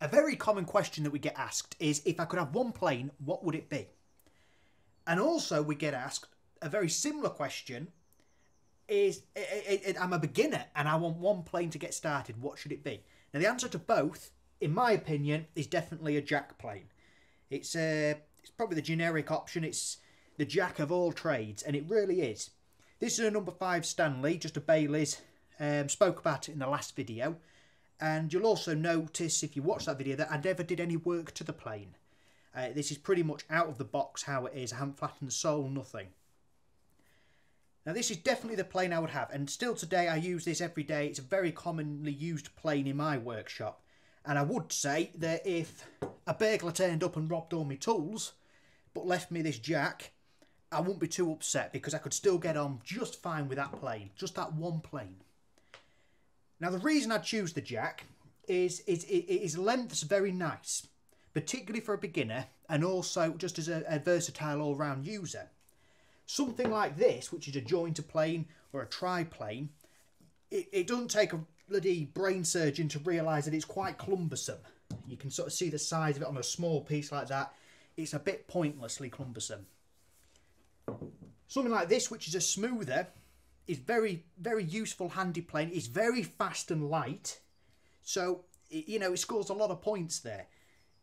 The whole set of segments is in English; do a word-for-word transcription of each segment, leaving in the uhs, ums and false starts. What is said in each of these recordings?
A very common question that we get asked is, if I could have one plane, what would it be? And also we get asked a very similar question is, I'm a beginner and I want one plane to get started, what should it be? Now the answer to both, in my opinion, is definitely a jack plane. It's, a, it's probably the generic option. It's the jack of all trades, and it really is. This is a number five Stanley, just a Bailey's. Um, spoke about it in the last video. And you'll also notice, if you watch that video, that I never did any work to the plane. Uh, this is pretty much out of the box how it is. I haven't flattened the sole, nothing. Now this is definitely the plane I would have, and still today I use this every day. It's a very commonly used plane in my workshop. And I would say that if a burglar turned up and robbed all my tools, but left me this jack, I wouldn't be too upset, because I could still get on just fine with that plane, just that one plane. Now the reason I choose the jack is is its length's very nice, particularly for a beginner, and also just as a, a versatile all-round user. Something like this, which is a jointer plane or a triplane, it, it doesn't take a bloody brain surgeon to realise that it's quite clumbersome. You can sort of see the size of it on a small piece like that. It's a bit pointlessly clumbersome. Something like this, which is a smoother, is very, very useful, handy plane. It's very fast and light. So, you know, it scores a lot of points there.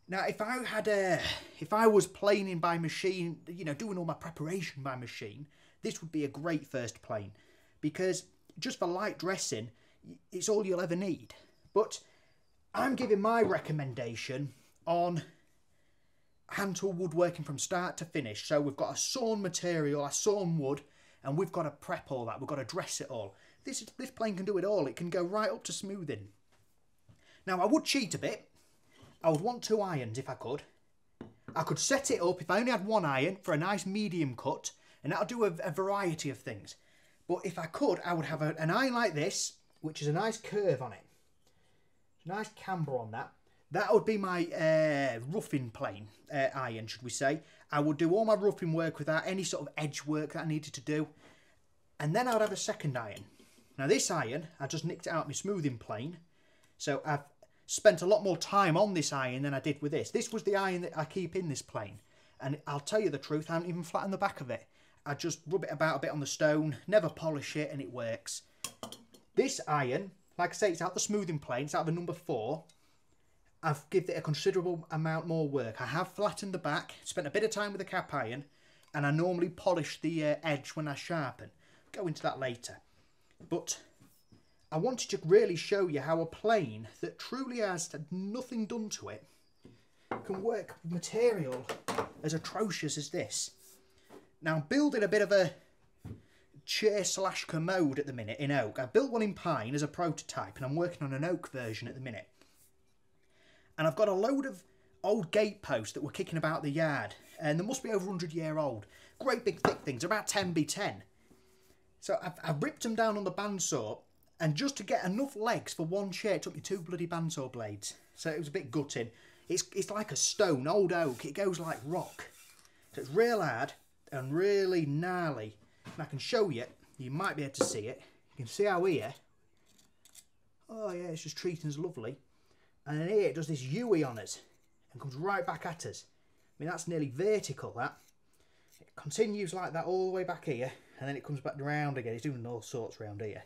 Now, if I had a, if I was planing by machine, you know, doing all my preparation by machine, this would be a great first plane, because just for light dressing, it's all you'll ever need. But I'm giving my recommendation on hand tool woodworking from start to finish. So we've got a sawn material, a sawn wood, and we've got to prep all that. We've got to dress it all. This this plane can do it all. It can go right up to smoothing. Now, I would cheat a bit. I would want two irons if I could. I could set it up, if I only had one iron, for a nice medium cut, and that'll do a, a variety of things. But if I could, I would have a, an iron like this, which is a nice curve on it. Nice camber on that. That would be my uh, roughing plane uh, iron, should we say. I would do all my roughing work with that, any sort of edge work that I needed to do. And then I would have a second iron. Now this iron, I just nicked it out of my smoothing plane. So I've spent a lot more time on this iron than I did with this. This was the iron that I keep in this plane. And I'll tell you the truth, I haven't even flattened the back of it. I just rub it about a bit on the stone, never polish it, and it works. This iron, like I say, it's out the smoothing plane, it's out of the number four. I've given it a considerable amount more work. I have flattened the back, spent a bit of time with the cap iron, and I normally polish the uh, edge when I sharpen. I'll go into that later. But I wanted to really show you how a plane that truly has nothing done to it can work with material as atrocious as this. Now, I'm building a bit of a chair slash commode at the minute in oak. I built one in pine as a prototype, and I'm working on an oak version at the minute. And I've got a load of old gateposts that were kicking about the yard, and they must be over one hundred year old. Great big thick things, about ten by ten. So I've, I've ripped them down on the bandsaw, and just to get enough legs for one chair, it took me two bloody bandsaw blades. So it was a bit gutting. It's, it's like a stone, old oak. It goes like rock. So it's real hard and really gnarly. And I can show you, you might be able to see it. You can see how here, oh yeah, it's just treating us lovely. And then here it does this U-y on us and comes right back at us. I mean, that's nearly vertical, that. It continues like that all the way back here, and then it comes back round again. It's doing all sorts round here.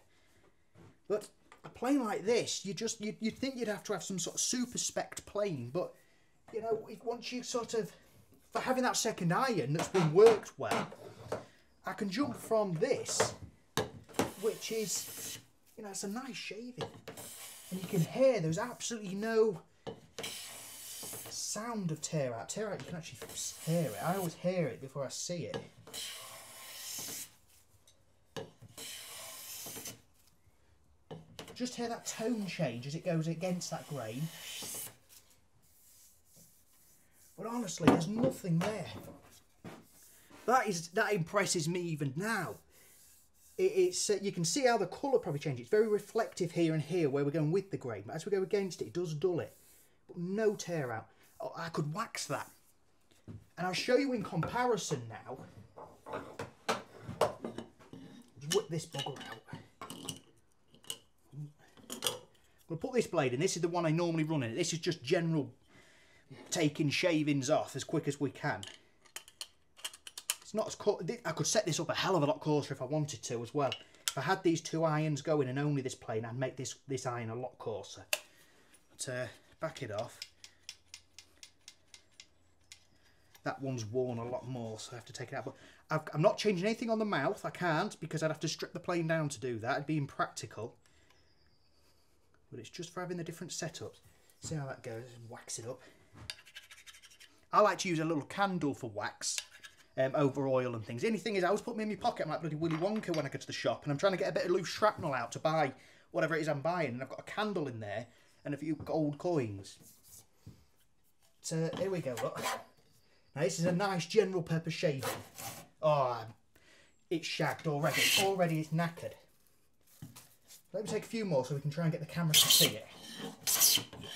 But a plane like this, you just, you'd, you'd think you'd have to have some sort of super spec plane, but, you know, once you sort of, for having that second iron that's been worked well, I can jump from this, which is, you know, it's a nice shaving. And you can hear there's absolutely no sound of tear out. Tear out, you can actually hear it. I always hear it before I see it. Just hear that tone change as it goes against that grain. But honestly, there's nothing there. That is, that impresses me even now. It's, uh, you can see how the colour probably changes. It's very reflective here and here where we're going with the grain. But as we go against it, it does dull it. But no tear out. Oh, I could wax that. And I'll show you in comparison now. Just whip this bugger out. I'm going to put this blade in. This is the one I normally run in. This is just general taking shavings off as quick as we can. It's not as cut. I could set this up a hell of a lot coarser if I wanted to as well. If I had these two irons going and only this plane, I'd make this this iron a lot coarser. But uh, back it off. That one's worn a lot more, so I have to take it out. But I've, I'm not changing anything on the mouth. I can't, because I'd have to strip the plane down to do that. It'd be impractical. But it's just for having the different setups. See how that goes. Wax it up. I like to use a little candle for wax um, over oil and things. The only thing is, I always put me in my pocket. I'm like bloody Willy Wonka when I go to the shop, and I'm trying to get a bit of loose shrapnel out to buy whatever it is I'm buying. And I've got a candle in there and a few gold coins. So here we go, look. Now this is a nice general purpose shaving. Oh, it's shagged already. Already it's knackered. Let me take a few more so we can try and get the camera to see it.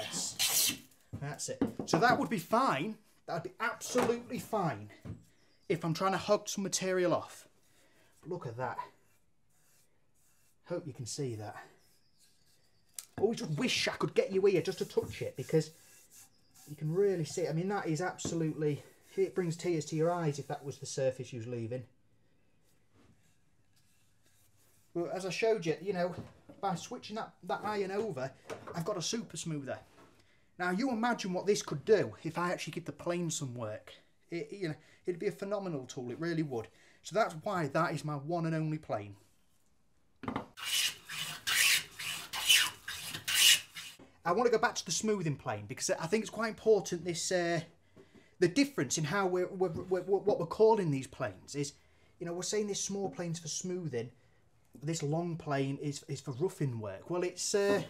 Yes. That's it. So that would be fine. That would be absolutely fine if I'm trying to hog some material off. Look at that. Hope you can see that. I always just wish I could get you here just to touch it, because you can really see it. I mean, that is absolutely... It brings tears to your eyes if that was the surface you was leaving. Well, as I showed you, you know, by switching that, that iron over, I've got a super smoother. Now, you imagine what this could do if I actually give the plane some work. It, you know, it'd be a phenomenal tool, it really would. So that's why that is my one and only plane. I want to go back to the smoothing plane, because I think it's quite important, this... Uh, The difference in how we're, we're, we're, what we're calling these planes is, you know, we're saying this small plane's for smoothing, this long plane is, is for roughing work. Well, it's, uh,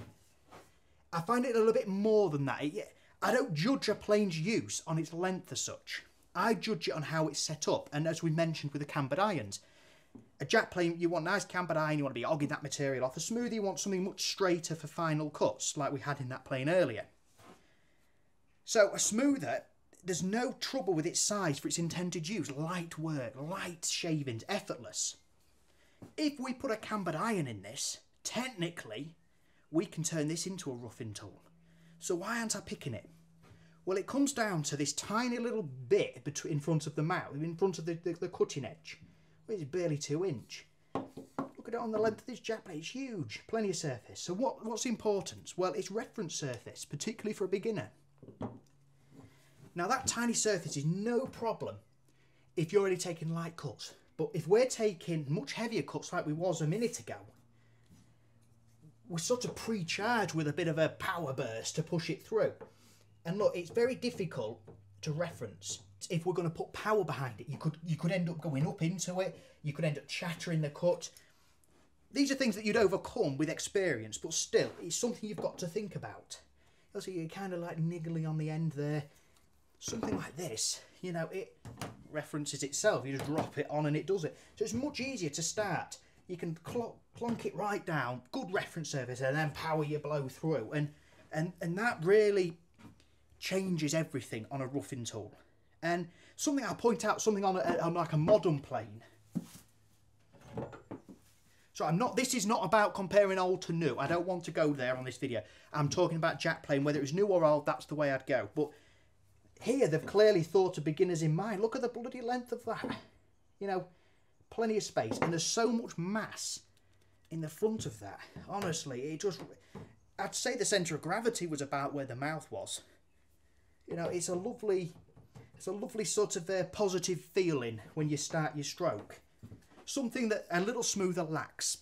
I find it a little bit more than that. It, I don't judge a plane's use on its length as such. I judge it on how it's set up, and as we mentioned with the cambered irons. A jack plane, you want a nice cambered iron, you want to be hogging that material off. A smoother, you want something much straighter for final cuts, like we had in that plane earlier. So a smoother... There's no trouble with its size for its intended use. Light work, light shavings, effortless. If we put a cambered iron in this, technically, we can turn this into a roughing tool. So why aren't I picking it? Well, it comes down to this tiny little bit between, in front of the mouth, in front of the, the, the cutting edge, which is barely two inch. Look at it on the length of this jack plane. It's huge, plenty of surface. So what, what's the importance? Well, it's reference surface, particularly for a beginner. Now that tiny surface is no problem if you're already taking light cuts. But if we're taking much heavier cuts like we was a minute ago, we're sort of pre-charged with a bit of a power burst to push it through. And look, it's very difficult to reference. If we're going to put power behind it, you could, you could end up going up into it, you could end up shattering the cut. These are things that you'd overcome with experience, but still, it's something you've got to think about. Also, you're kind of like niggly on the end there. Something like this, you know, it references itself. You just drop it on and it does it. So it's much easier to start. You can clonk, clonk it right down, good reference surface, and then power your blow through. And, and, and that really changes everything on a roughing tool. And something I'll point out, something on, a, on like a modern plane. So I'm not, this is not about comparing old to new. I don't want to go there on this video. I'm talking about jack plane, whether it was new or old, that's the way I'd go. But here, they've clearly thought of beginners in mind. Look at the bloody length of that. You know, plenty of space. And there's so much mass in the front of that. Honestly, it just... I'd say the centre of gravity was about where the mouth was. You know, it's a lovely... It's a lovely sort of uh, positive feeling when you start your stroke. Something that a little smoother lacks.